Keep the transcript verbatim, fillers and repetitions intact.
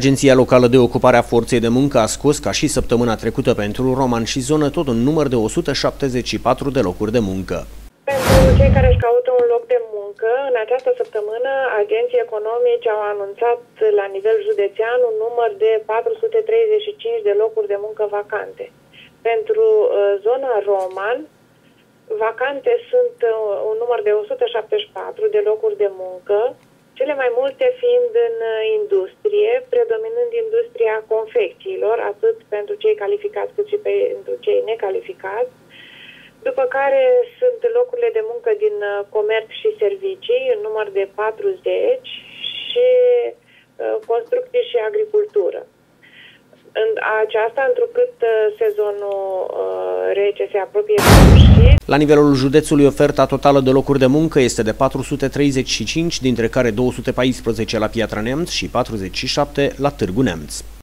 Agenția Locală de Ocupare a Forței de Muncă a scos, ca și săptămâna trecută pentru Roman și zonă, tot un număr de o sută șaptezeci și patru de locuri de muncă. Pentru cei care își caută un loc de muncă, în această săptămână, agenții economici au anunțat la nivel județean un număr de patru sute treizeci și cinci de locuri de muncă vacante. Pentru zona Roman, vacante sunt un număr de o sută șaptezeci și patru de locuri de muncă, cele mai multe fiind în industrie, predominând industria confecțiilor, atât pentru cei calificați cât și pentru cei necalificați, după care sunt locurile de muncă din comerț și servicii, în număr de patruzeci, și construcții și agricultură. Aceasta întrucât sezonul rece se apropie de sfârșit. La nivelul județului, oferta totală de locuri de muncă este de patru sute treizeci și cinci, dintre care două sute paisprezece la Piatra Neamț și patruzeci și șapte la Târgu Neamț.